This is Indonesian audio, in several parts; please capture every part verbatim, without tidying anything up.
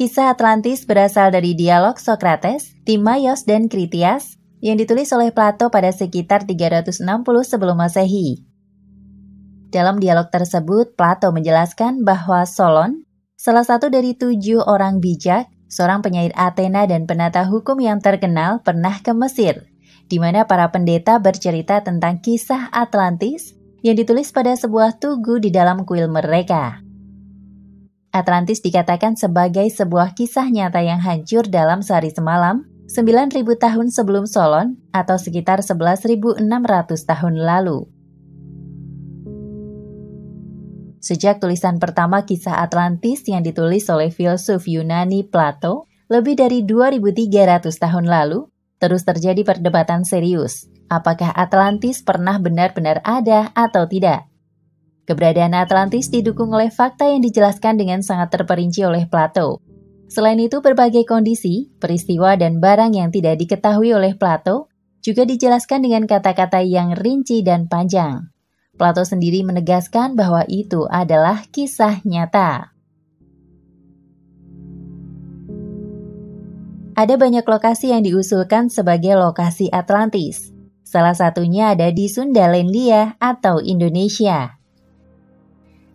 Kisah Atlantis berasal dari dialog Sokrates, Timaios, dan Critias yang ditulis oleh Plato pada sekitar tiga ratus enam puluh sebelum Masehi. Dalam dialog tersebut, Plato menjelaskan bahwa Solon, salah satu dari tujuh orang bijak, seorang penyair Athena dan penata hukum yang terkenal, pernah ke Mesir, di mana para pendeta bercerita tentang kisah Atlantis yang ditulis pada sebuah tugu di dalam kuil mereka. Atlantis dikatakan sebagai sebuah kisah nyata yang hancur dalam sehari semalam, sembilan ribu tahun sebelum Solon atau sekitar sebelas ribu enam ratus tahun lalu. Sejak tulisan pertama kisah Atlantis yang ditulis oleh filsuf Yunani Plato lebih dari dua ribu tiga ratus tahun lalu, terus terjadi perdebatan serius. Apakah Atlantis pernah benar-benar ada atau tidak? Keberadaan Atlantis didukung oleh fakta yang dijelaskan dengan sangat terperinci oleh Plato. Selain itu, berbagai kondisi, peristiwa, dan barang yang tidak diketahui oleh Plato juga dijelaskan dengan kata-kata yang rinci dan panjang. Plato sendiri menegaskan bahwa itu adalah kisah nyata. Ada banyak lokasi yang diusulkan sebagai lokasi Atlantis. Salah satunya ada di Sundalandia atau Indonesia.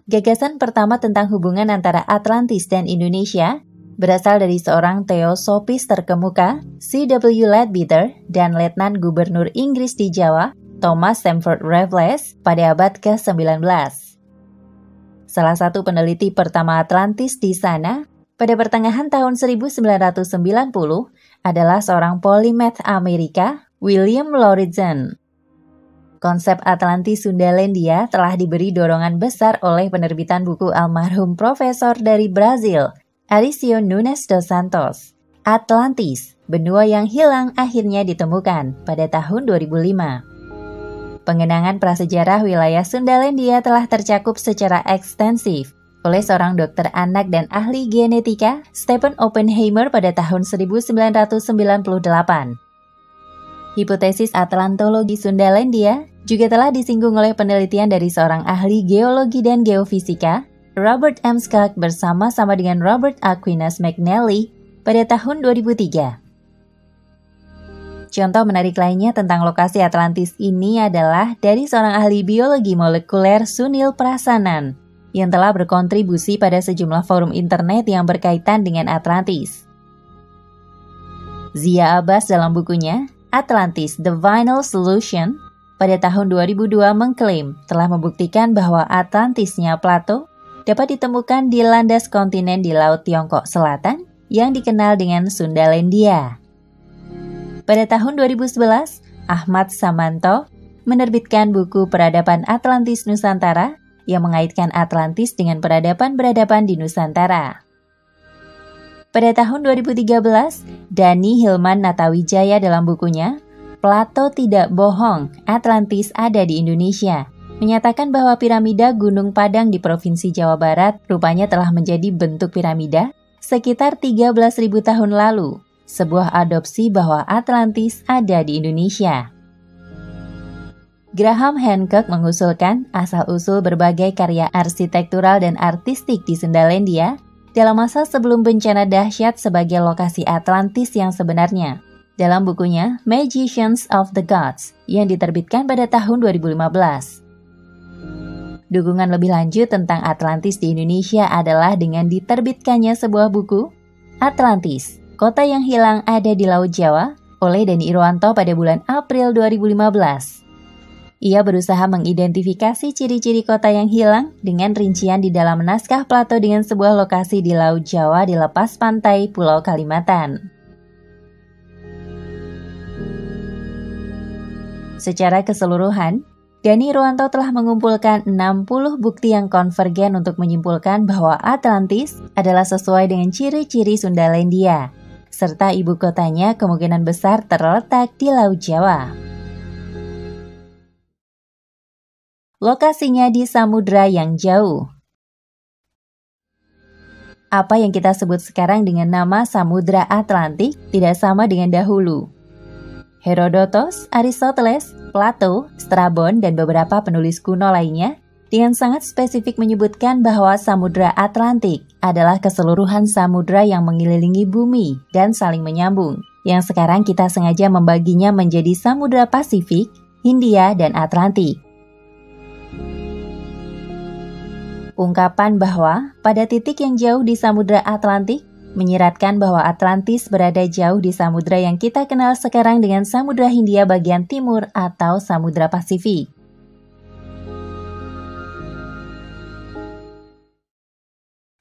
Gagasan pertama tentang hubungan antara Atlantis dan Indonesia berasal dari seorang teosofis terkemuka, C W Leadbeater, dan Letnan Gubernur Inggris di Jawa, Thomas Stamford Raffles, pada abad ke sembilan belas. Salah satu peneliti pertama Atlantis di sana, pada pertengahan tahun seribu sembilan ratus sembilan puluh, adalah seorang polimath Amerika, William Lauritzen. Konsep Atlantis Sundalandia telah diberi dorongan besar oleh penerbitan buku almarhum profesor dari Brazil, Arysio Nunes dos Santos. Atlantis, benua yang hilang akhirnya ditemukan pada tahun dua ribu lima. Pengenangan prasejarah wilayah Sundalandia telah tercakup secara ekstensif oleh seorang dokter anak dan ahli genetika, Stephen Oppenheimer, pada tahun seribu sembilan ratus sembilan puluh delapan. Hipotesis Atlantologi Sundalandia juga telah disinggung oleh penelitian dari seorang ahli geologi dan geofisika, Robert M. Schoch, bersama-sama dengan Robert Aquinas McNally pada tahun dua ribu tiga. Contoh menarik lainnya tentang lokasi Atlantis ini adalah dari seorang ahli biologi molekuler, Sunil Prasanan, yang telah berkontribusi pada sejumlah forum internet yang berkaitan dengan Atlantis. Zia Abbas dalam bukunya Atlantis, The Final Solution, pada tahun dua ribu dua mengklaim telah membuktikan bahwa Atlantisnya Plato dapat ditemukan di landas kontinen di Laut Tiongkok Selatan yang dikenal dengan Sundalandia. Pada tahun dua ribu sebelas, Ahmad Samanto menerbitkan buku Peradaban Atlantis Nusantara yang mengaitkan Atlantis dengan peradaban-peradaban di Nusantara. Pada tahun dua ribu tiga belas, Danny Hilman Natawidjaja dalam bukunya Plato Tidak Bohong, Atlantis Ada di Indonesia, menyatakan bahwa piramida Gunung Padang di Provinsi Jawa Barat rupanya telah menjadi bentuk piramida sekitar tiga belas ribu tahun lalu, sebuah adopsi bahwa Atlantis ada di Indonesia. Graham Hancock mengusulkan asal-usul berbagai karya arsitektural dan artistik di Sundalandia dalam masa sebelum bencana dahsyat sebagai lokasi Atlantis yang sebenarnya, dalam bukunya Magicians of the Gods yang diterbitkan pada tahun dua ribu lima belas. Dukungan lebih lanjut tentang Atlantis di Indonesia adalah dengan diterbitkannya sebuah buku, Atlantis, Kota yang Hilang Ada di Laut Jawa, oleh Dhani Irwanto pada bulan April dua ribu lima belas. Ia berusaha mengidentifikasi ciri-ciri kota yang hilang dengan rincian di dalam naskah Plato dengan sebuah lokasi di Laut Jawa di lepas pantai Pulau Kalimantan. Secara keseluruhan, Dhani Irwanto telah mengumpulkan enam puluh bukti yang konvergen untuk menyimpulkan bahwa Atlantis adalah sesuai dengan ciri-ciri Sundalandia, serta ibu kotanya kemungkinan besar terletak di Laut Jawa. Lokasinya di samudra yang jauh. Apa yang kita sebut sekarang dengan nama Samudra Atlantik tidak sama dengan dahulu. Herodotus, Aristoteles, Plato, Strabon, dan beberapa penulis kuno lainnya yang sangat spesifik menyebutkan bahwa Samudra Atlantik adalah keseluruhan samudra yang mengelilingi bumi dan saling menyambung, yang sekarang kita sengaja membaginya menjadi Samudra Pasifik, Hindia, dan Atlantik. Ungkapan bahwa pada titik yang jauh di Samudra Atlantik menyiratkan bahwa Atlantis berada jauh di samudra yang kita kenal sekarang dengan Samudra Hindia bagian timur atau Samudra Pasifik.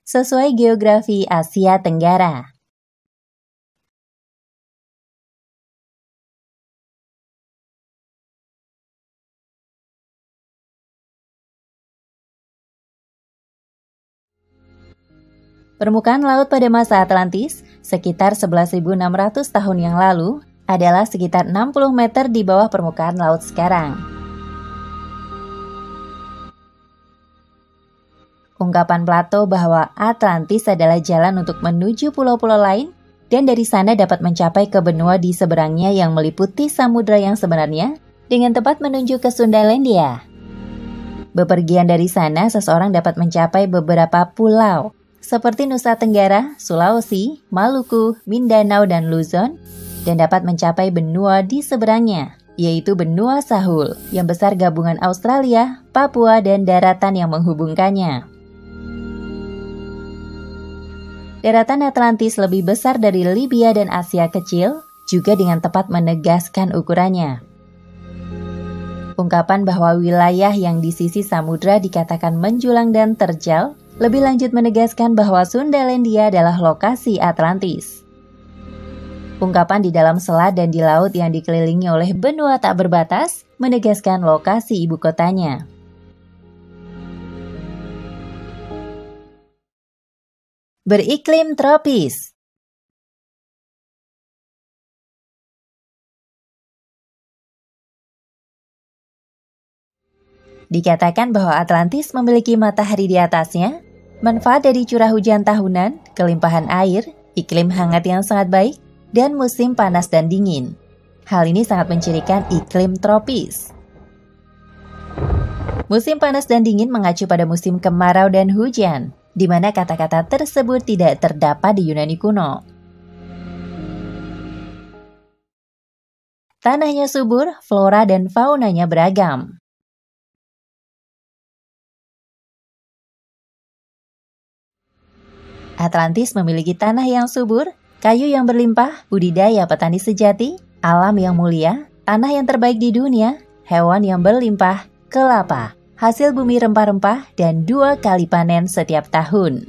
Sesuai geografi Asia Tenggara. Permukaan laut pada masa Atlantis, sekitar sebelas ribu enam ratus tahun yang lalu, adalah sekitar enam puluh meter di bawah permukaan laut sekarang. Ungkapan Plato bahwa Atlantis adalah jalan untuk menuju pulau-pulau lain, dan dari sana dapat mencapai ke benua di seberangnya yang meliputi samudra yang sebenarnya, dengan tepat menuju ke Sundalandia. Bepergian dari sana, seseorang dapat mencapai beberapa pulau, seperti Nusa Tenggara, Sulawesi, Maluku, Mindanao, dan Luzon, dan dapat mencapai benua di seberangnya, yaitu benua Sahul, yang besar gabungan Australia, Papua, dan daratan yang menghubungkannya. Daratan Atlantis lebih besar dari Libya dan Asia Kecil, juga dengan tepat menegaskan ukurannya. Ungkapan bahwa wilayah yang di sisi samudra dikatakan menjulang dan terjal, lebih lanjut menegaskan bahwa Sundalandia adalah lokasi Atlantis. Ungkapan di dalam selat dan di laut yang dikelilingi oleh benua tak berbatas menegaskan lokasi ibu kotanya. Beriklim tropis. Dikatakan bahwa Atlantis memiliki matahari di atasnya, manfaat dari curah hujan tahunan, kelimpahan air, iklim hangat yang sangat baik, dan musim panas dan dingin. Hal ini sangat mencirikan iklim tropis. Musim panas dan dingin mengacu pada musim kemarau dan hujan, di mana kata-kata tersebut tidak terdapat di Yunani kuno. Tanahnya subur, flora dan faunanya beragam. Atlantis memiliki tanah yang subur, kayu yang berlimpah, budidaya petani sejati, alam yang mulia, tanah yang terbaik di dunia, hewan yang berlimpah, kelapa, hasil bumi rempah-rempah, dan dua kali panen setiap tahun.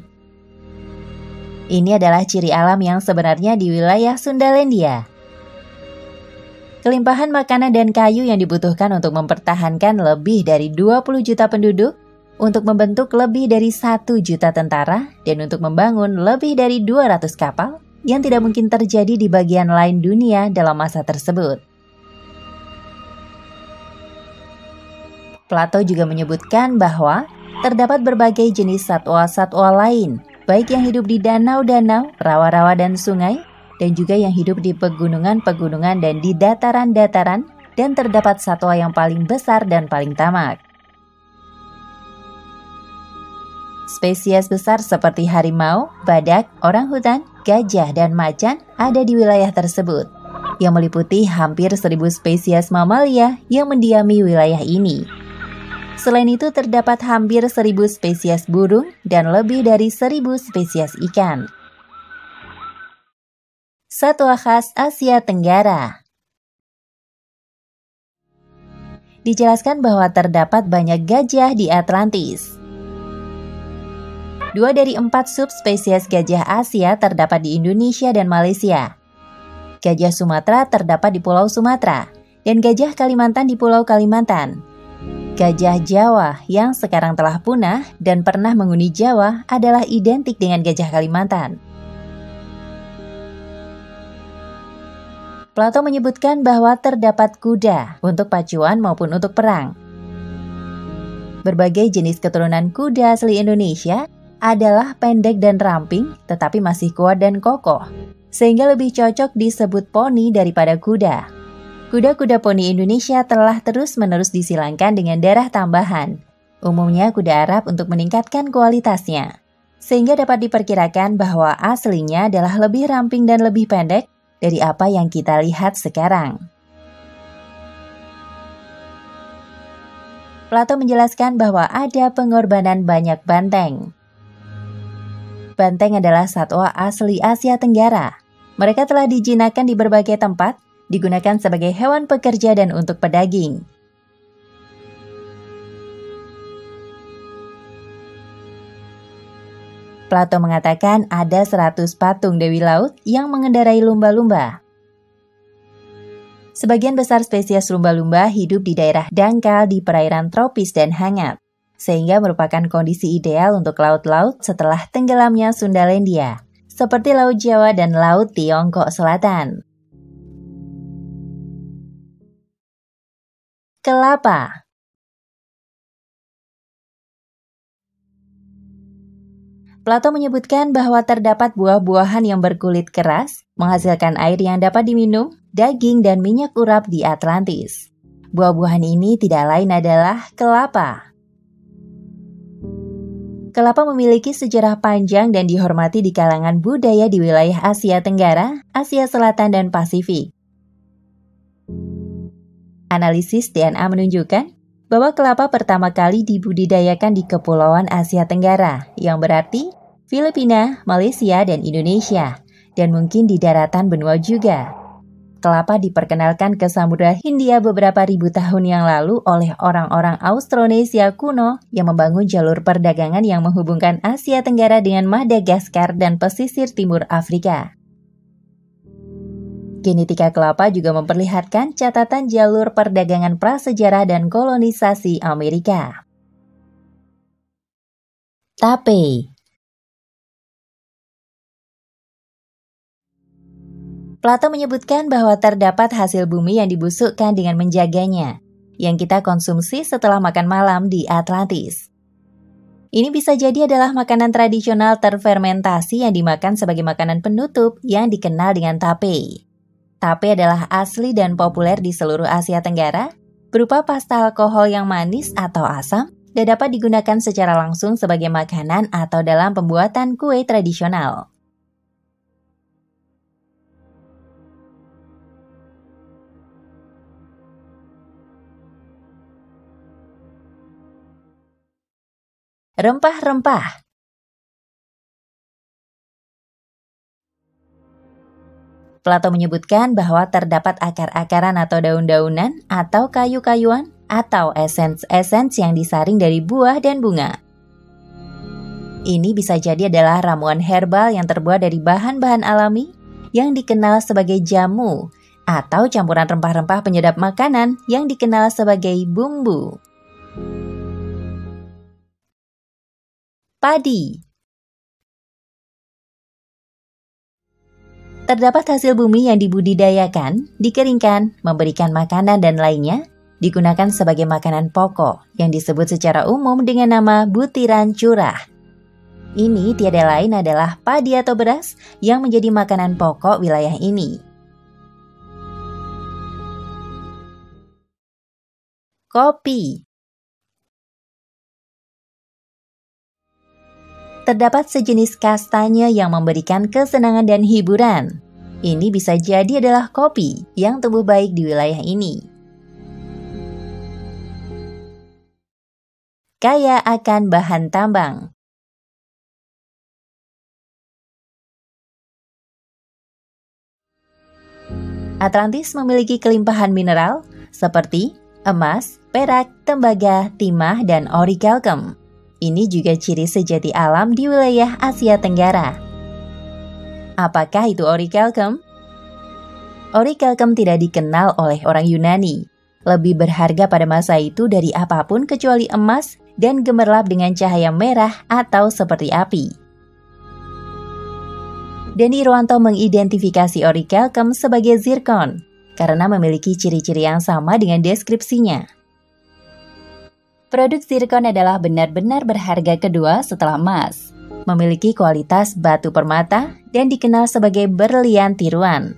Ini adalah ciri alam yang sebenarnya di wilayah Sundalandia. Kelimpahan makanan dan kayu yang dibutuhkan untuk mempertahankan lebih dari dua puluh juta penduduk, untuk membentuk lebih dari satu juta tentara, dan untuk membangun lebih dari dua ratus kapal yang tidak mungkin terjadi di bagian lain dunia dalam masa tersebut. Plato juga menyebutkan bahwa terdapat berbagai jenis satwa-satwa lain, baik yang hidup di danau-danau, rawa-rawa, dan sungai, dan juga yang hidup di pegunungan-pegunungan dan di dataran-dataran, dan terdapat satwa yang paling besar dan paling tamak. Spesies besar seperti harimau, badak, orang hutan, gajah, dan macan ada di wilayah tersebut, yang meliputi hampir seribu spesies mamalia yang mendiami wilayah ini. Selain itu terdapat hampir seribu spesies burung dan lebih dari seribu spesies ikan. Satwa khas Asia Tenggara. Dijelaskan bahwa terdapat banyak gajah di Atlantis. Dua dari empat subspesies gajah Asia terdapat di Indonesia dan Malaysia. Gajah Sumatera terdapat di Pulau Sumatera, dan gajah Kalimantan di Pulau Kalimantan. Gajah Jawa yang sekarang telah punah dan pernah menghuni Jawa adalah identik dengan gajah Kalimantan. Plato menyebutkan bahwa terdapat kuda untuk pacuan maupun untuk perang. Berbagai jenis keturunan kuda asli Indonesia adalah pendek dan ramping, tetapi masih kuat dan kokoh, sehingga lebih cocok disebut poni daripada kuda. Kuda-kuda poni Indonesia telah terus-menerus disilangkan dengan darah tambahan umumnya kuda Arab untuk meningkatkan kualitasnya, sehingga dapat diperkirakan bahwa aslinya adalah lebih ramping dan lebih pendek dari apa yang kita lihat sekarang. Plato menjelaskan bahwa ada pengorbanan banyak banteng. Banteng adalah satwa asli Asia Tenggara. Mereka telah dijinakan di berbagai tempat, digunakan sebagai hewan pekerja dan untuk pedaging. Plato mengatakan ada seratus patung Dewi Laut yang mengendarai lumba-lumba. Sebagian besar spesies lumba-lumba hidup di daerah dangkal di perairan tropis dan hangat, sehingga merupakan kondisi ideal untuk laut-laut setelah tenggelamnya Sundalandia, seperti Laut Jawa dan Laut Tiongkok Selatan. Kelapa. Plato menyebutkan bahwa terdapat buah-buahan yang berkulit keras, menghasilkan air yang dapat diminum, daging, dan minyak urap di Atlantis. Buah-buahan ini tidak lain adalah kelapa. Kelapa memiliki sejarah panjang dan dihormati di kalangan budaya di wilayah Asia Tenggara, Asia Selatan, dan Pasifik. Analisis D N A menunjukkan bahwa kelapa pertama kali dibudidayakan di Kepulauan Asia Tenggara, yang berarti Filipina, Malaysia, dan Indonesia, dan mungkin di daratan benua juga. Kelapa diperkenalkan ke Samudra Hindia beberapa ribu tahun yang lalu oleh orang-orang Austronesia kuno yang membangun jalur perdagangan yang menghubungkan Asia Tenggara dengan Madagaskar dan pesisir timur Afrika. Genetika kelapa juga memperlihatkan catatan jalur perdagangan prasejarah dan kolonisasi Amerika. Tape. Plato menyebutkan bahwa terdapat hasil bumi yang dibusukkan dengan menjaganya, yang kita konsumsi setelah makan malam di Atlantis. Ini bisa jadi adalah makanan tradisional terfermentasi yang dimakan sebagai makanan penutup yang dikenal dengan tape. Tape adalah asli dan populer di seluruh Asia Tenggara, berupa pasta alkohol yang manis atau asam, dan dapat digunakan secara langsung sebagai makanan atau dalam pembuatan kue tradisional. Rempah-rempah. Plato menyebutkan bahwa terdapat akar-akaran atau daun-daunan atau kayu-kayuan atau esens-esens yang disaring dari buah dan bunga. Ini bisa jadi adalah ramuan herbal yang terbuat dari bahan-bahan alami yang dikenal sebagai jamu atau campuran rempah-rempah penyedap makanan yang dikenal sebagai bumbu. Padi. Terdapat hasil bumi yang dibudidayakan, dikeringkan, memberikan makanan dan lainnya, digunakan sebagai makanan pokok yang disebut secara umum dengan nama butiran curah. Ini tiada lain adalah padi atau beras yang menjadi makanan pokok wilayah ini. Kopi. Terdapat sejenis kastanya yang memberikan kesenangan dan hiburan. Ini bisa jadi adalah kopi yang tumbuh baik di wilayah ini. Kaya akan bahan tambang. Atlantis memiliki kelimpahan mineral seperti emas, perak, tembaga, timah, dan orichalcum. Ini juga ciri sejati alam di wilayah Asia Tenggara. Apakah itu orichalcum? Orichalcum tidak dikenal oleh orang Yunani. Lebih berharga pada masa itu dari apapun kecuali emas dan gemerlap dengan cahaya merah atau seperti api. Dhani Irwanto mengidentifikasi orichalcum sebagai zirkon karena memiliki ciri-ciri yang sama dengan deskripsinya. Produk zirkon adalah benar-benar berharga kedua setelah emas, memiliki kualitas batu permata, dan dikenal sebagai berlian tiruan.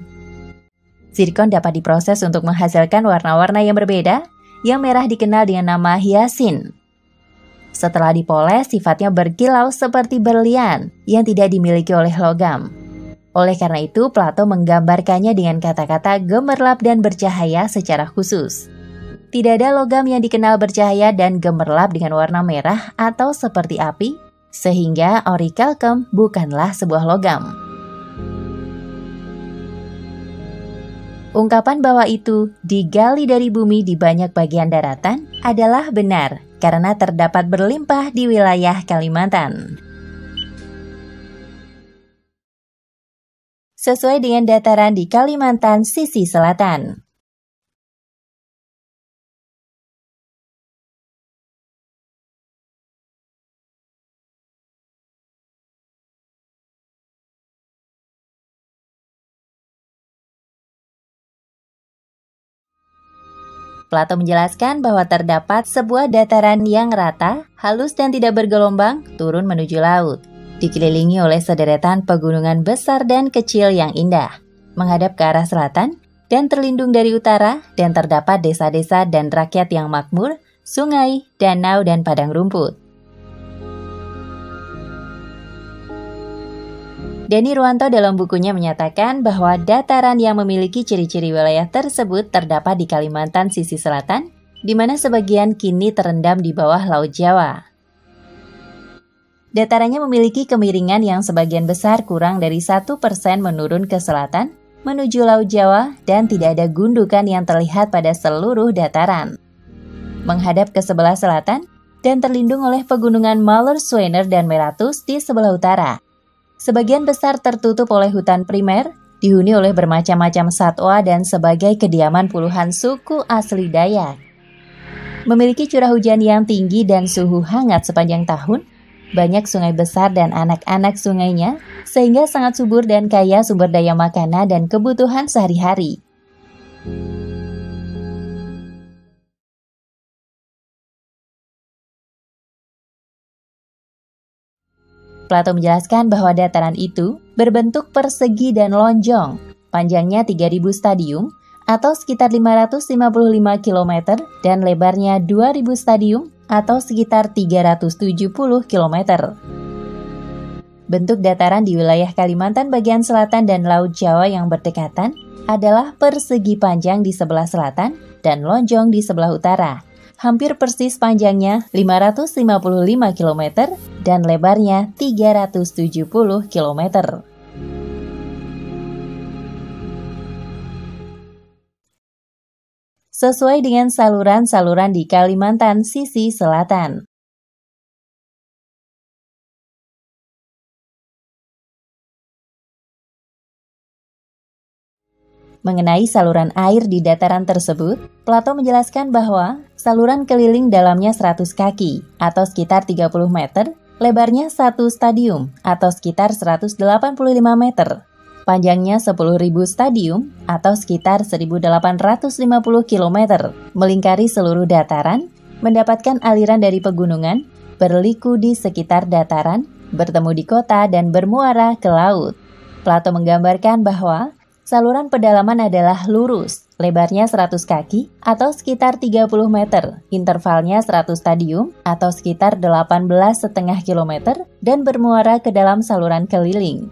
Zirkon dapat diproses untuk menghasilkan warna-warna yang berbeda, yang merah dikenal dengan nama hiasin. Setelah dipoles, sifatnya berkilau seperti berlian yang tidak dimiliki oleh logam. Oleh karena itu, Plato menggambarkannya dengan kata-kata gemerlap dan bercahaya secara khusus. Tidak ada logam yang dikenal bercahaya dan gemerlap dengan warna merah atau seperti api, sehingga orichalcum bukanlah sebuah logam. Ungkapan bahwa itu digali dari bumi di banyak bagian daratan adalah benar karena terdapat berlimpah di wilayah Kalimantan. Sesuai dengan dataran di Kalimantan sisi selatan. Plato menjelaskan bahwa terdapat sebuah dataran yang rata, halus dan tidak bergelombang, turun menuju laut. Dikelilingi oleh sederetan pegunungan besar dan kecil yang indah, menghadap ke arah selatan, dan terlindung dari utara, dan terdapat desa-desa dan rakyat yang makmur, sungai, danau, dan padang rumput. Dhani Irwanto dalam bukunya menyatakan bahwa dataran yang memiliki ciri-ciri wilayah tersebut terdapat di Kalimantan sisi selatan, di mana sebagian kini terendam di bawah Laut Jawa. Datarannya memiliki kemiringan yang sebagian besar kurang dari satu persen menurun ke selatan, menuju Laut Jawa, dan tidak ada gundukan yang terlihat pada seluruh dataran. Menghadap ke sebelah selatan, dan terlindung oleh pegunungan Mallerswener dan Meratus di sebelah utara. Sebagian besar tertutup oleh hutan primer, dihuni oleh bermacam-macam satwa dan sebagai kediaman puluhan suku asli Dayak. Memiliki curah hujan yang tinggi dan suhu hangat sepanjang tahun, banyak sungai besar dan anak-anak sungainya, sehingga sangat subur dan kaya sumber daya makanan dan kebutuhan sehari-hari. Plato menjelaskan bahwa dataran itu berbentuk persegi dan lonjong, panjangnya tiga ribu stadium atau sekitar lima ratus lima puluh lima kilometer dan lebarnya dua ribu stadium atau sekitar tiga ratus tujuh puluh kilometer. Bentuk dataran di wilayah Kalimantan bagian selatan dan Laut Jawa yang berdekatan adalah persegi panjang di sebelah selatan dan lonjong di sebelah utara. Hampir persis panjangnya lima ratus lima puluh lima kilometer dan lebarnya tiga ratus tujuh puluh kilometer. Sesuai dengan saluran-saluran di Kalimantan sisi selatan. Mengenai saluran air di dataran tersebut, Plato menjelaskan bahwa saluran keliling dalamnya seratus kaki atau sekitar tiga puluh meter, lebarnya satu stadium atau sekitar seratus delapan puluh lima meter, panjangnya sepuluh ribu stadium atau sekitar seribu delapan ratus lima puluh kilometer, melingkari seluruh dataran, mendapatkan aliran dari pegunungan, berliku di sekitar dataran, bertemu di kota dan bermuara ke laut. Plato menggambarkan bahwa saluran pedalaman adalah lurus, lebarnya seratus kaki atau sekitar tiga puluh meter, intervalnya seratus stadium atau sekitar delapan belas koma lima kilometer dan bermuara ke dalam saluran keliling.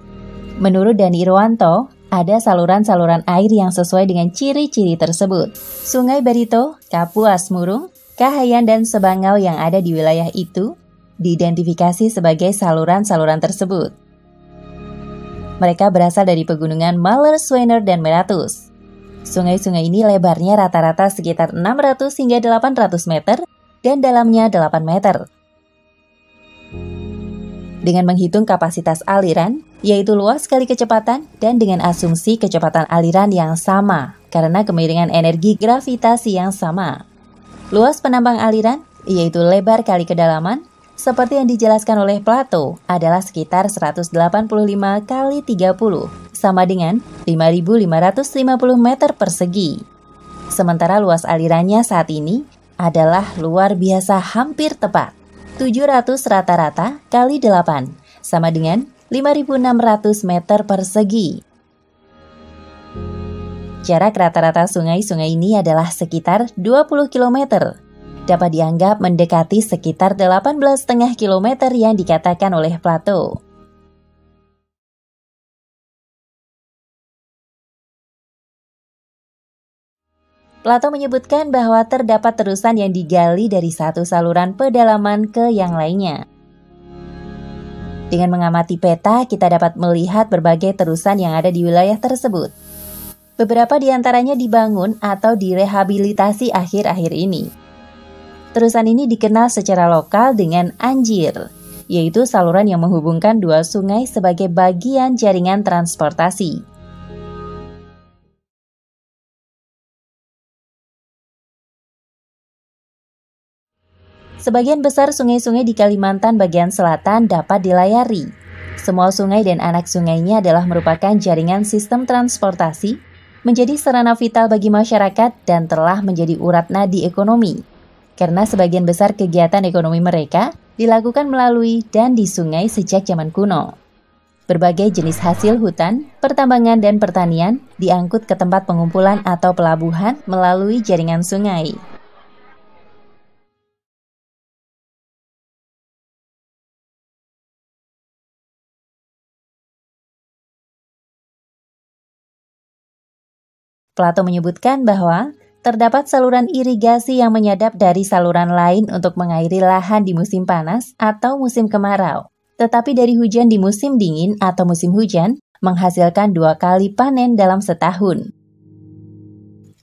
Menurut Dhani Irwanto, ada saluran-saluran air yang sesuai dengan ciri-ciri tersebut. Sungai Barito, Kapuas Murung, Kahayan dan Sebangau yang ada di wilayah itu diidentifikasi sebagai saluran-saluran tersebut. Mereka berasal dari pegunungan Mallerswener dan Meratus. Sungai-sungai ini lebarnya rata-rata sekitar enam ratus hingga delapan ratus meter dan dalamnya delapan meter. Dengan menghitung kapasitas aliran, yaitu luas kali kecepatan, dan dengan asumsi kecepatan aliran yang sama karena kemiringan energi gravitasi yang sama. Luas penampang aliran, yaitu lebar kali kedalaman, seperti yang dijelaskan oleh Plato, adalah sekitar seratus delapan puluh lima kali tiga puluh, sama dengan lima ribu lima ratus lima puluh meter persegi. Sementara luas alirannya saat ini adalah luar biasa hampir tepat, tujuh ratus rata-rata kali delapan, sama dengan lima ribu enam ratus meter persegi. Jarak rata-rata sungai-sungai ini adalah sekitar dua puluh kilometer. dapat dianggap mendekati sekitar delapan belas koma lima kilometer yang dikatakan oleh Plato. Plato menyebutkan bahwa terdapat terusan yang digali dari satu saluran pedalaman ke yang lainnya. Dengan mengamati peta, kita dapat melihat berbagai terusan yang ada di wilayah tersebut. Beberapa di antaranya dibangun atau direhabilitasi akhir-akhir ini. Terusan ini dikenal secara lokal dengan Anjir, yaitu saluran yang menghubungkan dua sungai sebagai bagian jaringan transportasi. Sebagian besar sungai-sungai di Kalimantan bagian selatan dapat dilayari. Semua sungai dan anak sungainya adalah merupakan jaringan sistem transportasi, menjadi sarana vital bagi masyarakat dan telah menjadi urat nadi ekonomi. Karena sebagian besar kegiatan ekonomi mereka dilakukan melalui dan di sungai sejak zaman kuno. Berbagai jenis hasil hutan, pertambangan, dan pertanian diangkut ke tempat pengumpulan atau pelabuhan melalui jaringan sungai. Plato menyebutkan bahwa terdapat saluran irigasi yang menyadap dari saluran lain untuk mengairi lahan di musim panas atau musim kemarau. Tetapi dari hujan di musim dingin atau musim hujan, menghasilkan dua kali panen dalam setahun.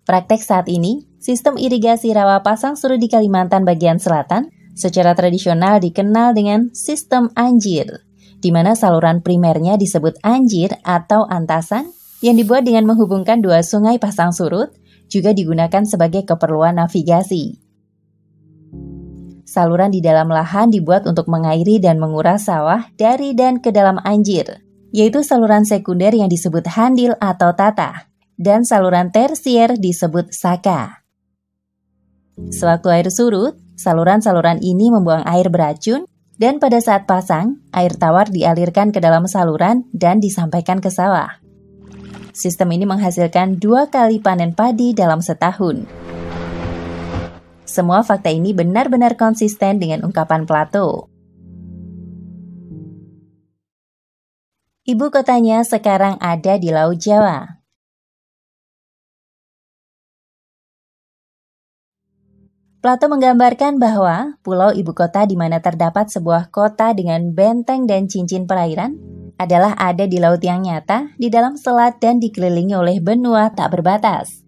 Praktek saat ini, sistem irigasi rawa pasang surut di Kalimantan bagian selatan secara tradisional dikenal dengan sistem Anjir, di mana saluran primernya disebut Anjir atau Antasan, yang dibuat dengan menghubungkan dua sungai pasang surut, juga digunakan sebagai keperluan navigasi. Saluran di dalam lahan dibuat untuk mengairi dan menguras sawah dari dan ke dalam Anjir, yaitu saluran sekunder yang disebut handil atau tata, dan saluran tersier disebut saka. Sewaktu air surut, saluran-saluran ini membuang air beracun, dan pada saat pasang, air tawar dialirkan ke dalam saluran dan disampaikan ke sawah. Sistem ini menghasilkan dua kali panen padi dalam setahun. Semua fakta ini benar-benar konsisten dengan ungkapan Plato. Ibu kotanya sekarang ada di Laut Jawa. Plato menggambarkan bahwa pulau ibu kota di mana terdapat sebuah kota dengan benteng dan cincin perairan adalah ada di laut yang nyata, di dalam selat dan dikelilingi oleh benua tak berbatas.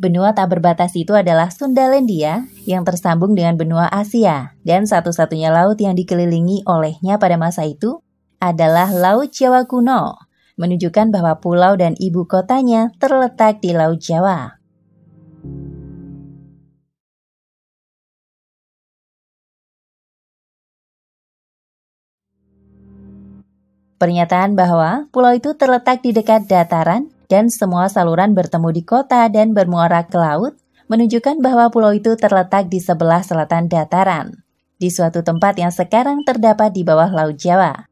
Benua tak berbatas itu adalah Sundalandia yang tersambung dengan benua Asia, dan satu-satunya laut yang dikelilingi olehnya pada masa itu adalah Laut Jawa kuno, menunjukkan bahwa pulau dan ibu kotanya terletak di Laut Jawa. Pernyataan bahwa pulau itu terletak di dekat dataran dan semua saluran bertemu di kota dan bermuara ke laut menunjukkan bahwa pulau itu terletak di sebelah selatan dataran, di suatu tempat yang sekarang terdapat di bawah Laut Jawa.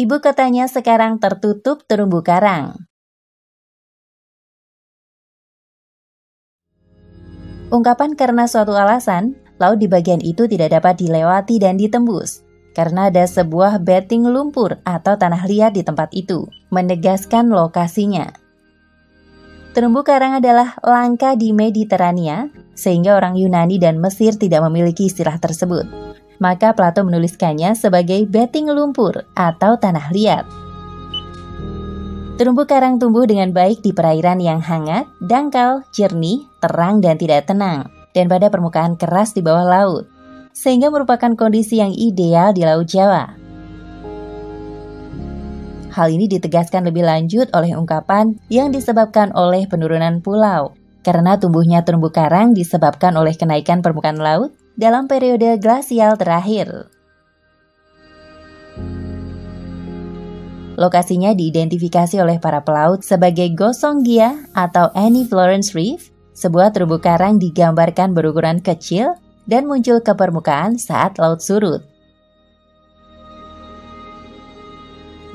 Ibu kotanya sekarang tertutup terumbu karang. Ungkapan karena suatu alasan, laut di bagian itu tidak dapat dilewati dan ditembus, karena ada sebuah beting lumpur atau tanah liat di tempat itu, menegaskan lokasinya. Terumbu karang adalah langka di Mediterania, sehingga orang Yunani dan Mesir tidak memiliki istilah tersebut. Maka Plato menuliskannya sebagai beting lumpur atau tanah liat. Terumbu karang tumbuh dengan baik di perairan yang hangat, dangkal, jernih, terang, dan tidak tenang, dan pada permukaan keras di bawah laut, sehingga merupakan kondisi yang ideal di Laut Jawa. Hal ini ditegaskan lebih lanjut oleh ungkapan yang disebabkan oleh penurunan pulau, karena tumbuhnya terumbu karang disebabkan oleh kenaikan permukaan laut dalam periode glasial terakhir. Lokasinya diidentifikasi oleh para pelaut sebagai Gosonggia atau Annie Florence Reef, sebuah terumbu karang digambarkan berukuran kecil dan muncul ke permukaan saat laut surut.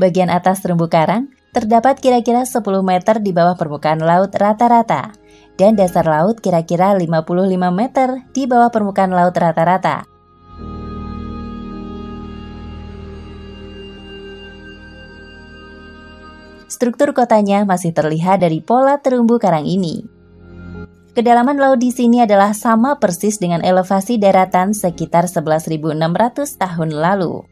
Bagian atas terumbu karang terdapat kira-kira sepuluh meter di bawah permukaan laut rata-rata, dan dasar laut kira-kira lima puluh lima meter di bawah permukaan laut rata-rata. Struktur kotanya masih terlihat dari pola terumbu karang ini. Kedalaman laut di sini adalah sama persis dengan elevasi daratan sekitar sebelas ribu enam ratus tahun lalu.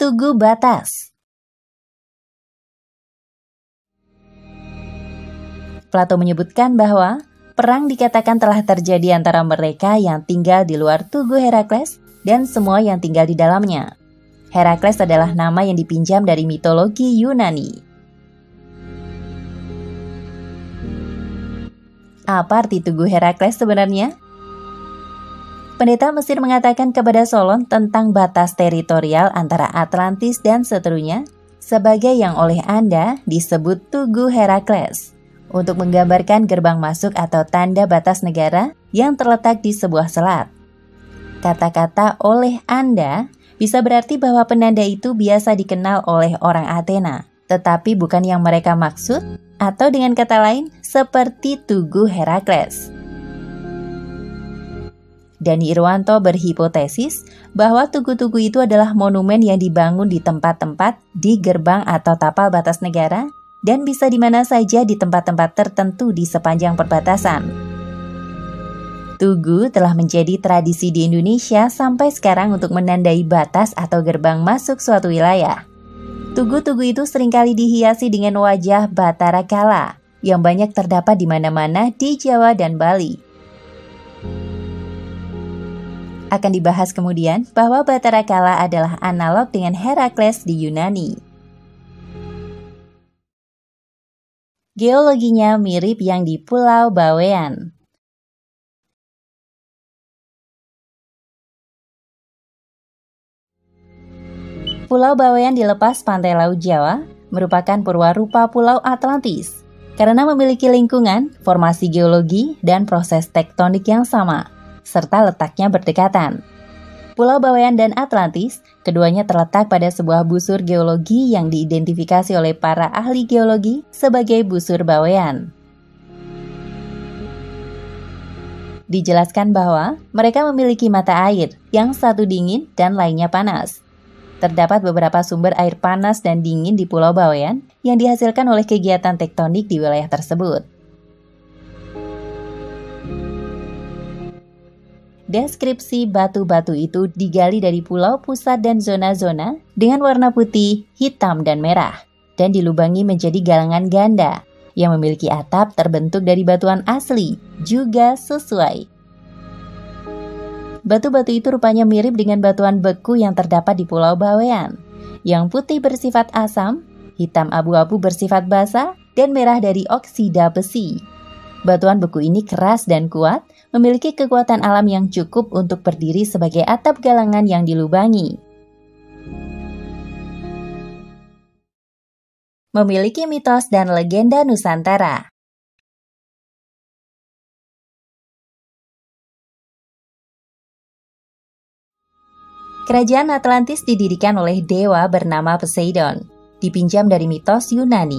Tugu Batas. Plato menyebutkan bahwa perang dikatakan telah terjadi antara mereka yang tinggal di luar Tugu Herakles dan semua yang tinggal di dalamnya. Herakles adalah nama yang dipinjam dari mitologi Yunani. Apa arti Tugu Herakles sebenarnya? Pendeta Mesir mengatakan kepada Solon tentang batas teritorial antara Atlantis dan seterunya sebagai yang oleh Anda disebut Tugu Herakles, untuk menggambarkan gerbang masuk atau tanda batas negara yang terletak di sebuah selat. Kata-kata oleh Anda bisa berarti bahwa penanda itu biasa dikenal oleh orang Athena, tetapi bukan yang mereka maksud, atau dengan kata lain seperti Tugu Herakles. Dhani Irwanto berhipotesis bahwa tugu-tugu itu adalah monumen yang dibangun di tempat-tempat di gerbang atau tapal batas negara dan bisa di mana saja di tempat-tempat tertentu di sepanjang perbatasan. Tugu telah menjadi tradisi di Indonesia sampai sekarang untuk menandai batas atau gerbang masuk suatu wilayah. Tugu-tugu itu seringkali dihiasi dengan wajah Batara Kala yang banyak terdapat di mana-mana di Jawa dan Bali. Akan dibahas kemudian bahwa Batara Kala adalah analog dengan Herakles di Yunani. Geologinya mirip yang di Pulau Bawean. Pulau Bawean di lepas pantai Laut Jawa merupakan purwarupa Pulau Atlantis karena memiliki lingkungan, formasi geologi, dan proses tektonik yang sama, serta letaknya berdekatan. Pulau Bawean dan Atlantis, keduanya terletak pada sebuah busur geologi yang diidentifikasi oleh para ahli geologi sebagai busur Bawean. Dijelaskan bahwa mereka memiliki mata air yang satu dingin dan lainnya panas. Terdapat beberapa sumber air panas dan dingin di Pulau Bawean yang dihasilkan oleh kegiatan tektonik di wilayah tersebut. Deskripsi batu-batu itu digali dari pulau pusat dan zona-zona dengan warna putih, hitam, dan merah, dan dilubangi menjadi galangan ganda yang memiliki atap terbentuk dari batuan asli, juga sesuai. Batu-batu itu rupanya mirip dengan batuan beku yang terdapat di Pulau Bawean, yang putih bersifat asam, hitam abu-abu bersifat basa, dan merah dari oksida besi. Batuan beku ini keras dan kuat, memiliki kekuatan alam yang cukup untuk berdiri sebagai atap galangan yang dilubangi. Memiliki mitos dan legenda Nusantara. Kerajaan Atlantis didirikan oleh dewa bernama Poseidon, dipinjam dari mitos Yunani.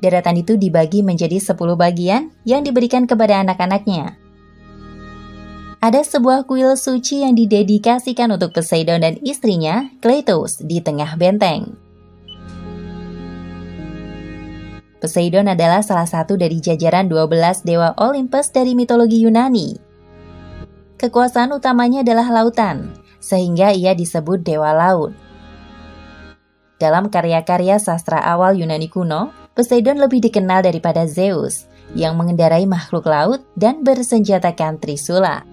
Daratan itu dibagi menjadi sepuluh bagian yang diberikan kepada anak-anaknya. Ada sebuah kuil suci yang didedikasikan untuk Poseidon dan istrinya, Cleitos, di tengah benteng. Poseidon adalah salah satu dari jajaran dua belas dewa Olympus dari mitologi Yunani. Kekuasaan utamanya adalah lautan, sehingga ia disebut Dewa Laut. Dalam karya-karya sastra awal Yunani kuno, Poseidon lebih dikenal daripada Zeus, yang mengendarai makhluk laut dan bersenjatakan trisula.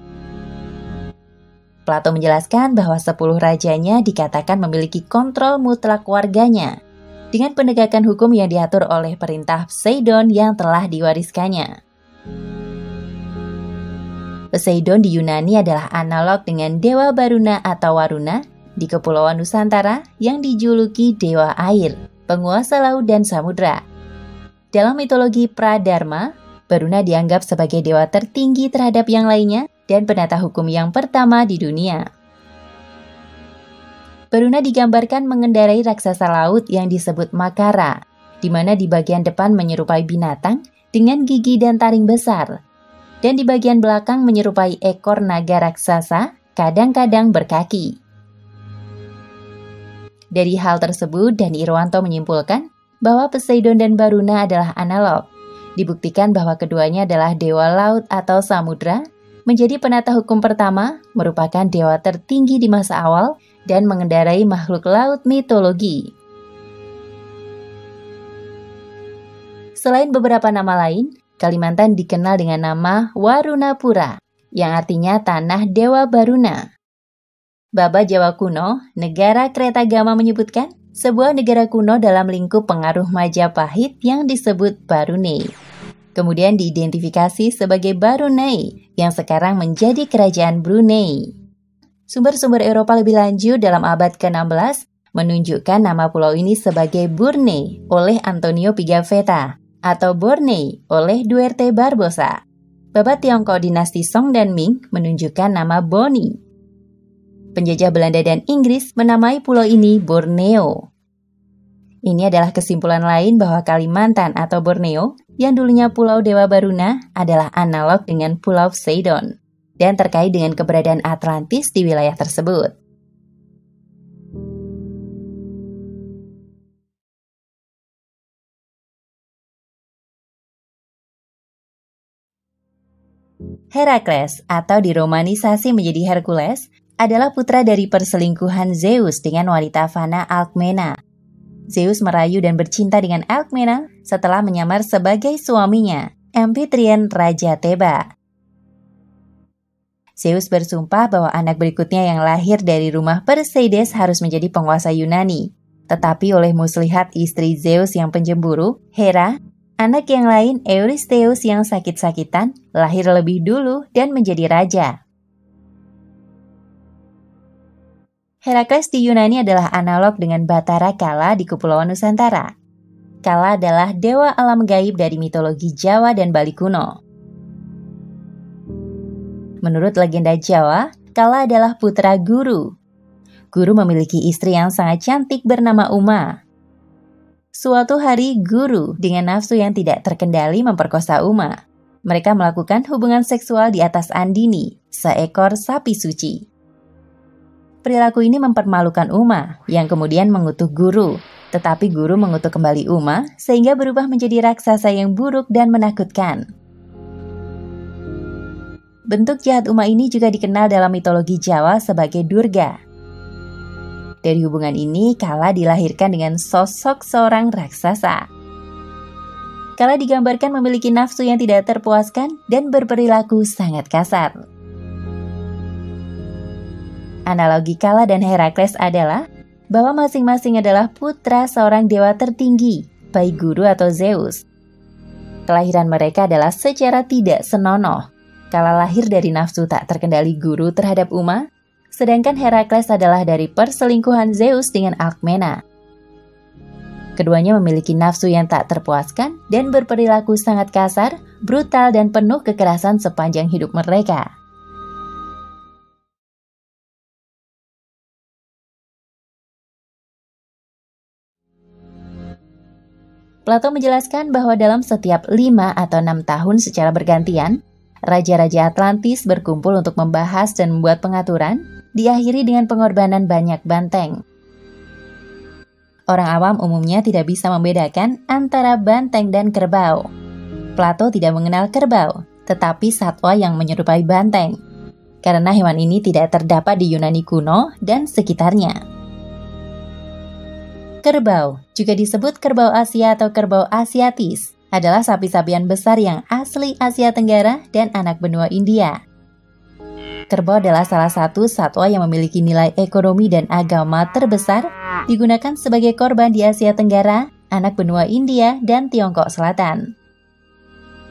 Plato menjelaskan bahwa sepuluh rajanya dikatakan memiliki kontrol mutlak warganya, dengan penegakan hukum yang diatur oleh perintah Poseidon yang telah diwariskannya. Poseidon di Yunani adalah analog dengan Dewa Baruna atau Waruna di Kepulauan Nusantara yang dijuluki Dewa Air, penguasa laut dan samudra. Dalam mitologi Pradharma, Baruna dianggap sebagai dewa tertinggi terhadap yang lainnya dan penata hukum yang pertama di dunia. Baruna digambarkan mengendarai raksasa laut yang disebut Makara, di mana di bagian depan menyerupai binatang dengan gigi dan taring besar, dan di bagian belakang menyerupai ekor naga raksasa, kadang-kadang berkaki. Dari hal tersebut, Dhani Irwanto menyimpulkan bahwa Poseidon dan Baruna adalah analog. Dibuktikan bahwa keduanya adalah dewa laut atau samudra, menjadi penata hukum pertama, merupakan dewa tertinggi di masa awal, dan mengendarai makhluk laut mitologi. Selain beberapa nama lain, Kalimantan dikenal dengan nama Warunapura, yang artinya Tanah Dewa Baruna. Baba Jawa kuno, negara Kretagama menyebutkan, sebuah negara kuno dalam lingkup pengaruh Majapahit yang disebut Barunei. Kemudian diidentifikasi sebagai Barunei, yang sekarang menjadi kerajaan Brunei. Sumber-sumber Eropa lebih lanjut dalam abad ke enam belas menunjukkan nama pulau ini sebagai Burnei oleh Antonio Pigafetta, atau Bornei oleh Duarte Barbosa. Babat Tiongkok dinasti Song dan Ming menunjukkan nama Boni. Penjajah Belanda dan Inggris menamai pulau ini Borneo. Ini adalah kesimpulan lain bahwa Kalimantan atau Borneo, yang dulunya Pulau Dewa Baruna, adalah analog dengan Pulau Poseidon, dan terkait dengan keberadaan Atlantis di wilayah tersebut. Herakles, atau diromanisasi menjadi Hercules, adalah putra dari perselingkuhan Zeus dengan wanita fana Alcmena. Zeus merayu dan bercinta dengan Alcmena setelah menyamar sebagai suaminya, Amphitryon Raja Teba. Zeus bersumpah bahwa anak berikutnya yang lahir dari rumah Perseides harus menjadi penguasa Yunani. Tetapi oleh muslihat istri Zeus yang penjemburu, Hera, anak yang lain, Eurystheus yang sakit-sakitan, lahir lebih dulu dan menjadi raja. Herakles di Yunani adalah analog dengan Batara Kala di Kepulauan Nusantara. Kala adalah dewa alam gaib dari mitologi Jawa dan Bali kuno. Menurut legenda Jawa, Kala adalah putra Guru. Guru memiliki istri yang sangat cantik bernama Uma. Suatu hari, Guru dengan nafsu yang tidak terkendali memperkosa Uma. Mereka melakukan hubungan seksual di atas andini, seekor sapi suci. Perilaku ini mempermalukan Uma, yang kemudian mengutuk Guru. Tetapi Guru mengutuk kembali Uma, sehingga berubah menjadi raksasa yang buruk dan menakutkan. Bentuk jahat Uma ini juga dikenal dalam mitologi Jawa sebagai Durga. Dari hubungan ini, Kala dilahirkan dengan sosok seorang raksasa. Kala digambarkan memiliki nafsu yang tidak terpuaskan dan berperilaku sangat kasar. Analogi Kala dan Herakles adalah bahwa masing-masing adalah putra seorang dewa tertinggi, baik Guru atau Zeus. Kelahiran mereka adalah secara tidak senonoh, kala lahir dari nafsu tak terkendali Guru terhadap Uma, sedangkan Herakles adalah dari perselingkuhan Zeus dengan Alcmena. Keduanya memiliki nafsu yang tak terpuaskan dan berperilaku sangat kasar, brutal dan penuh kekerasan sepanjang hidup mereka. Plato menjelaskan bahwa dalam setiap lima atau enam tahun secara bergantian, raja-raja Atlantis berkumpul untuk membahas dan membuat pengaturan, diakhiri dengan pengorbanan banyak banteng. Orang awam umumnya tidak bisa membedakan antara banteng dan kerbau. Plato tidak mengenal kerbau, tetapi satwa yang menyerupai banteng, karena hewan ini tidak terdapat di Yunani kuno dan sekitarnya. Kerbau, juga disebut kerbau Asia atau kerbau Asiatis, adalah sapi-sapian besar yang asli Asia Tenggara dan anak benua India. Kerbau adalah salah satu satwa yang memiliki nilai ekonomi dan agama terbesar, digunakan sebagai korban di Asia Tenggara, anak benua India, dan Tiongkok Selatan.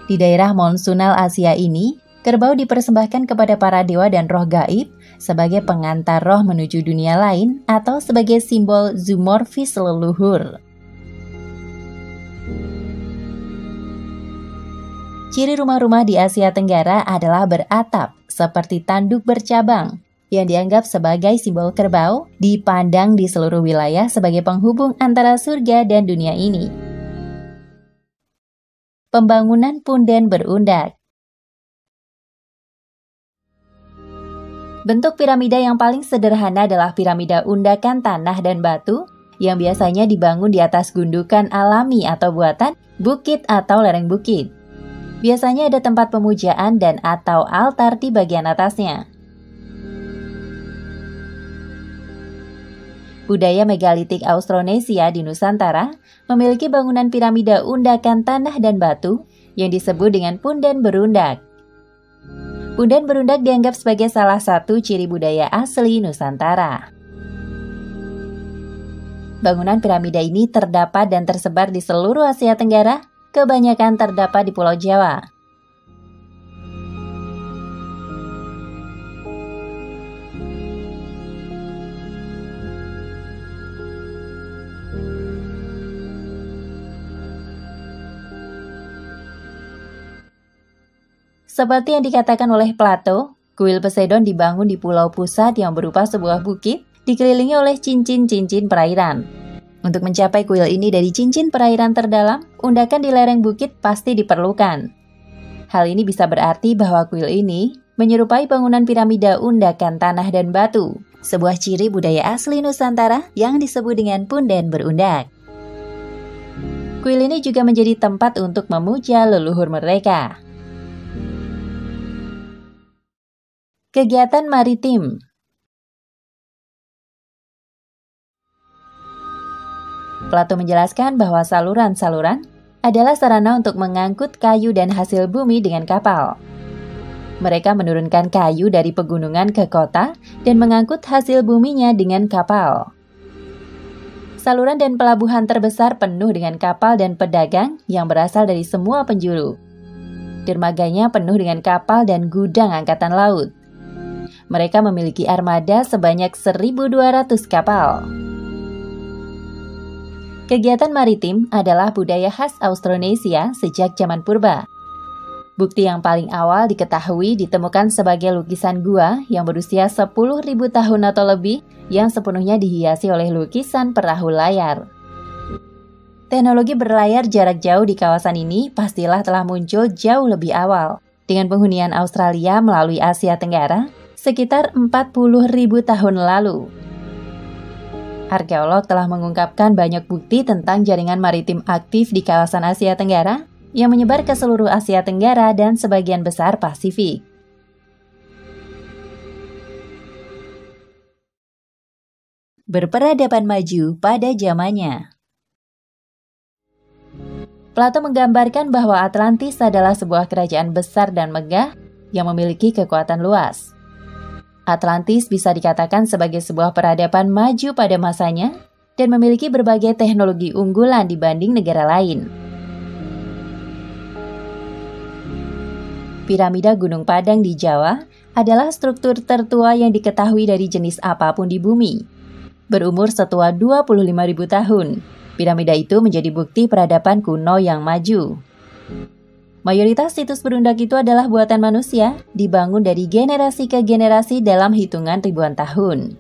Di daerah monsunal Asia ini, kerbau dipersembahkan kepada para dewa dan roh gaib sebagai pengantar roh menuju dunia lain atau sebagai simbol zoomorfis leluhur. Ciri rumah-rumah di Asia Tenggara adalah beratap seperti tanduk bercabang yang dianggap sebagai simbol kerbau, dipandang di seluruh wilayah sebagai penghubung antara surga dan dunia ini. Pembangunan punden berundak. Bentuk piramida yang paling sederhana adalah piramida undakan tanah dan batu yang biasanya dibangun di atas gundukan alami atau buatan, bukit atau lereng bukit. Biasanya ada tempat pemujaan dan atau altar di bagian atasnya. Budaya megalitik Austronesia di Nusantara memiliki bangunan piramida undakan tanah dan batu yang disebut dengan punden berundak. Punden berundak dianggap sebagai salah satu ciri budaya asli Nusantara. Bangunan piramida ini terdapat dan tersebar di seluruh Asia Tenggara, kebanyakan terdapat di Pulau Jawa. Seperti yang dikatakan oleh Plato, kuil Poseidon dibangun di pulau pusat yang berupa sebuah bukit dikelilingi oleh cincin-cincin perairan. Untuk mencapai kuil ini dari cincin perairan terdalam, undakan di lereng bukit pasti diperlukan. Hal ini bisa berarti bahwa kuil ini menyerupai bangunan piramida undakan tanah dan batu, sebuah ciri budaya asli Nusantara yang disebut dengan punden berundak. Kuil ini juga menjadi tempat untuk memuja leluhur mereka. Kegiatan maritim. Plato menjelaskan bahwa saluran-saluran adalah sarana untuk mengangkut kayu dan hasil bumi dengan kapal. Mereka menurunkan kayu dari pegunungan ke kota dan mengangkut hasil buminya dengan kapal. Saluran dan pelabuhan terbesar penuh dengan kapal dan pedagang yang berasal dari semua penjuru. Dermaganya penuh dengan kapal dan gudang angkatan laut. Mereka memiliki armada sebanyak seribu dua ratus kapal. Kegiatan maritim adalah budaya khas Austronesia sejak zaman purba. Bukti yang paling awal diketahui ditemukan sebagai lukisan gua yang berusia sepuluh ribu tahun atau lebih yang sepenuhnya dihiasi oleh lukisan perahu layar. Teknologi berlayar jarak jauh di kawasan ini pastilah telah muncul jauh lebih awal, dengan penghunian Australia melalui Asia Tenggara, sekitar empat puluh ribu tahun lalu. Arkeolog telah mengungkapkan banyak bukti tentang jaringan maritim aktif di kawasan Asia Tenggara yang menyebar ke seluruh Asia Tenggara dan sebagian besar Pasifik. Berperadaban maju pada zamannya. Plato menggambarkan bahwa Atlantis adalah sebuah kerajaan besar dan megah yang memiliki kekuatan luas. Atlantis bisa dikatakan sebagai sebuah peradaban maju pada masanya dan memiliki berbagai teknologi unggulan dibanding negara lain. Piramida Gunung Padang di Jawa adalah struktur tertua yang diketahui dari jenis apapun di bumi. Berumur setua dua puluh lima ribu tahun, piramida itu menjadi bukti peradaban kuno yang maju. Mayoritas situs berundak itu adalah buatan manusia, dibangun dari generasi ke generasi dalam hitungan ribuan tahun.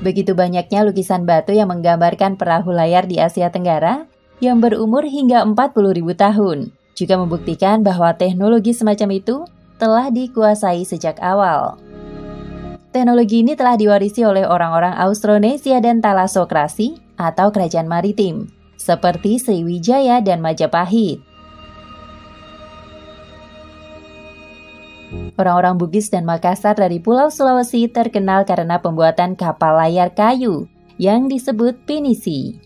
Begitu banyaknya lukisan batu yang menggambarkan perahu layar di Asia Tenggara, yang berumur hingga empat puluh ribu tahun, juga membuktikan bahwa teknologi semacam itu telah dikuasai sejak awal. Teknologi ini telah diwarisi oleh orang-orang Austronesia dan Talasokrasi atau kerajaan maritim, seperti Sriwijaya dan Majapahit. Orang-orang Bugis dan Makassar dari Pulau Sulawesi terkenal karena pembuatan kapal layar kayu yang disebut pinisi.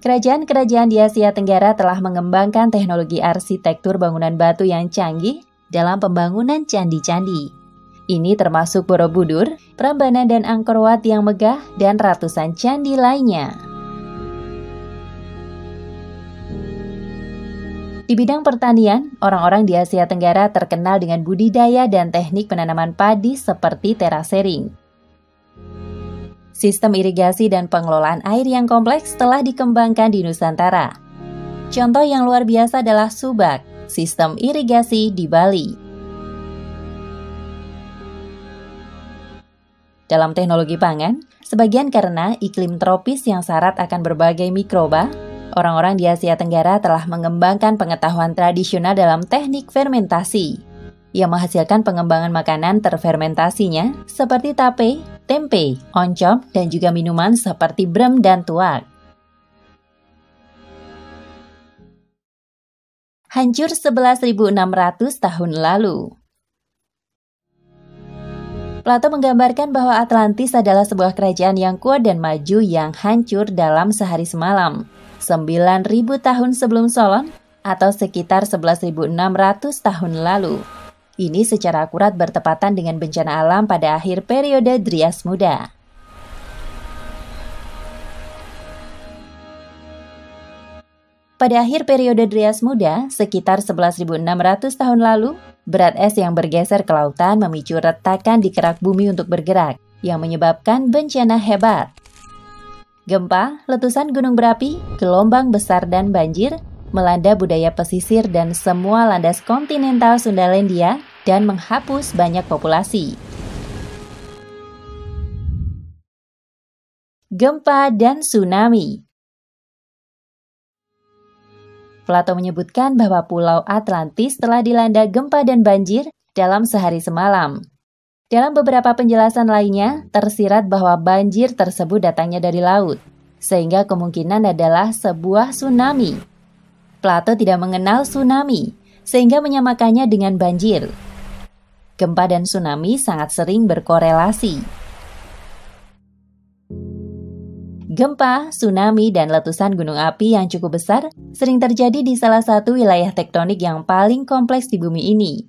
Kerajaan-kerajaan di Asia Tenggara telah mengembangkan teknologi arsitektur bangunan batu yang canggih dalam pembangunan candi-candi. Ini termasuk Borobudur, Prambanan dan Angkor Wat yang megah, dan ratusan candi lainnya. Di bidang pertanian, orang-orang di Asia Tenggara terkenal dengan budidaya dan teknik penanaman padi seperti terasering. Sistem irigasi dan pengelolaan air yang kompleks telah dikembangkan di Nusantara. Contoh yang luar biasa adalah Subak, sistem irigasi di Bali. Dalam teknologi pangan, sebagian karena iklim tropis yang syarat akan berbagai mikroba, orang-orang di Asia Tenggara telah mengembangkan pengetahuan tradisional dalam teknik fermentasi, yang menghasilkan pengembangan makanan terfermentasinya seperti tape, tempe, oncom, dan juga minuman seperti brem dan tuak. Hancur sebelas ribu enam ratus tahun lalu. Plato menggambarkan bahwa Atlantis adalah sebuah kerajaan yang kuat dan maju yang hancur dalam sehari semalam, sembilan ribu tahun sebelum Solon atau sekitar sebelas ribu enam ratus tahun lalu. Ini secara akurat bertepatan dengan bencana alam pada akhir periode Drias Muda. Pada akhir periode Drias Muda, sekitar sebelas ribu enam ratus tahun lalu, berat es yang bergeser ke lautan memicu retakan di kerak bumi untuk bergerak, yang menyebabkan bencana hebat. Gempa, letusan gunung berapi, gelombang besar dan banjir, melanda budaya pesisir dan semua landas kontinental Sundalandia dan menghapus banyak populasi. Gempa dan tsunami. Plato menyebutkan bahwa Pulau Atlantis telah dilanda gempa dan banjir dalam sehari semalam. Dalam beberapa penjelasan lainnya, tersirat bahwa banjir tersebut datangnya dari laut, sehingga kemungkinan adalah sebuah tsunami. Plato tidak mengenal tsunami, sehingga menyamakannya dengan banjir. Gempa dan tsunami sangat sering berkorelasi. Gempa, tsunami, dan letusan gunung api yang cukup besar sering terjadi di salah satu wilayah tektonik yang paling kompleks di bumi ini.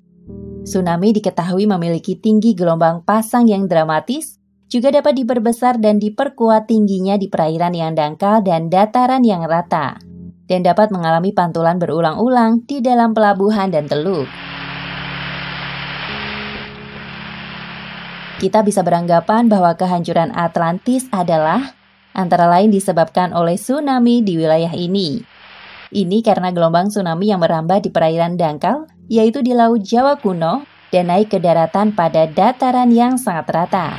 Tsunami diketahui memiliki tinggi gelombang pasang yang dramatis, juga dapat diperbesar dan diperkuat tingginya di perairan yang dangkal dan dataran yang rata, dan dapat mengalami pantulan berulang-ulang di dalam pelabuhan dan teluk. Kita bisa beranggapan bahwa kehancuran Atlantis adalah antara lain disebabkan oleh tsunami di wilayah ini. Ini karena gelombang tsunami yang merambah di perairan dangkal, yaitu di Laut Jawa kuno, dan naik ke daratan pada dataran yang sangat rata.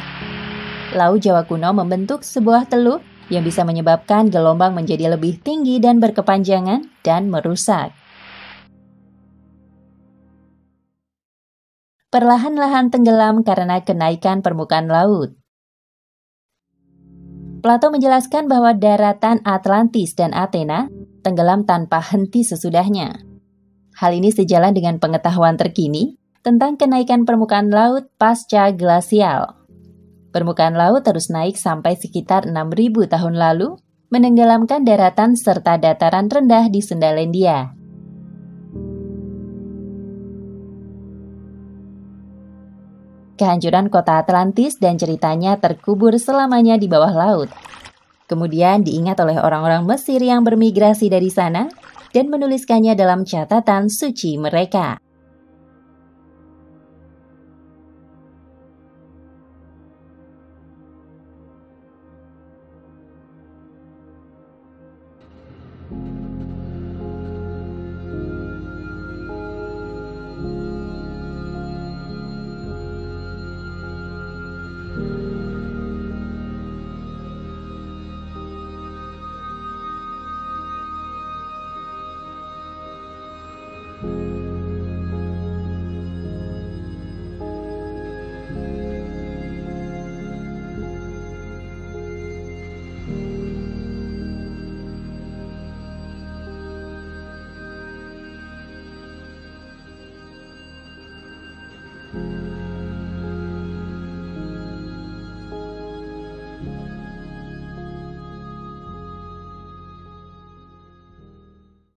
Laut Jawa kuno membentuk sebuah teluk yang bisa menyebabkan gelombang menjadi lebih tinggi dan berkepanjangan dan merusak. Perlahan-lahan tenggelam karena kenaikan permukaan laut. Plato menjelaskan bahwa daratan Atlantis dan Athena tenggelam tanpa henti sesudahnya. Hal ini sejalan dengan pengetahuan terkini tentang kenaikan permukaan laut pasca glasial. Permukaan laut terus naik sampai sekitar enam ribu tahun lalu, menenggelamkan daratan serta dataran rendah di Sundalandia. kehancuran kota Atlantis dan ceritanya terkubur selamanya di bawah laut. Kemudian diingat oleh orang-orang Mesir yang bermigrasi dari sana dan menuliskannya dalam catatan suci mereka.